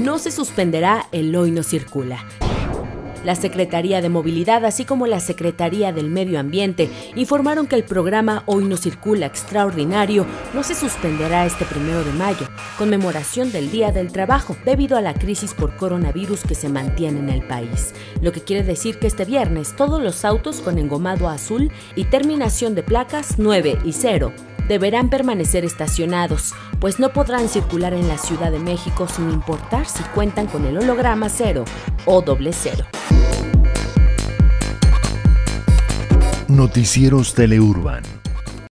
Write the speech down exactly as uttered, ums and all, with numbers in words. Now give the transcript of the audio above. No se suspenderá el Hoy No Circula. La Secretaría de Movilidad, así como la Secretaría del Medio Ambiente, informaron que el programa Hoy No Circula Extraordinario no se suspenderá este primero de mayo, conmemoración del Día del Trabajo, debido a la crisis por coronavirus que se mantiene en el país. Lo que quiere decir que este viernes todos los autos con engomado azul y terminación de placas nueve y cero deberán permanecer estacionados, pues no podrán circular en la Ciudad de México sin importar si cuentan con el holograma cero o doble cero. Noticieros Teleurban.